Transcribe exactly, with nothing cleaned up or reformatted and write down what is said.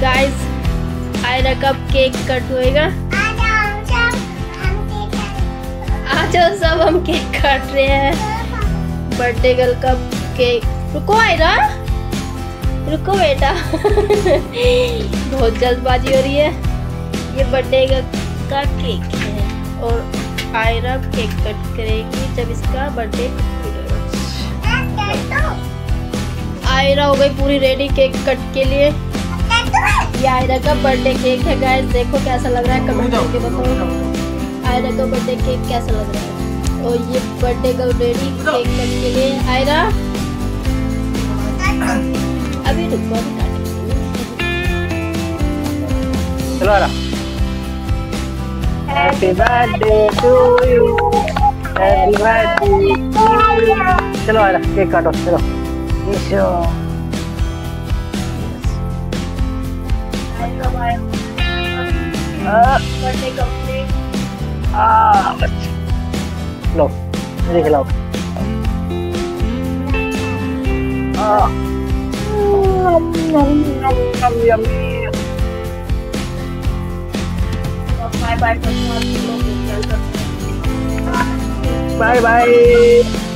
Guys Ayra कब cake cut होएगा? आज सब हम केक काट रहे हैं। बर्थडे गर्ल कब केक? रुको आयरा, रुको बेटा। बहुत जल्दबाजी हो रही है। ये बर्थडे गर्ल का केक है और आयरा केक कट करेगी जब इसका बर्थडे। आयरा हो गई पूरी रेडी केक कट के लिए। ये आयरा का बर्थडे केक है गाइस, देखो कैसा लग रहा है, कमेंट करके बताओ आयरा का बर्थडे केक कैसा लग रहा है। और ये birthday girl ready cake cut के लिए। आयरा अभी रुको, चलो Aira. Happy birthday to you, happy birthday to you. चलो आयरा केक काटो, चलो ईशो। Birthday complete. आ लो मुझे खिलाओ। Bye bye bye bye.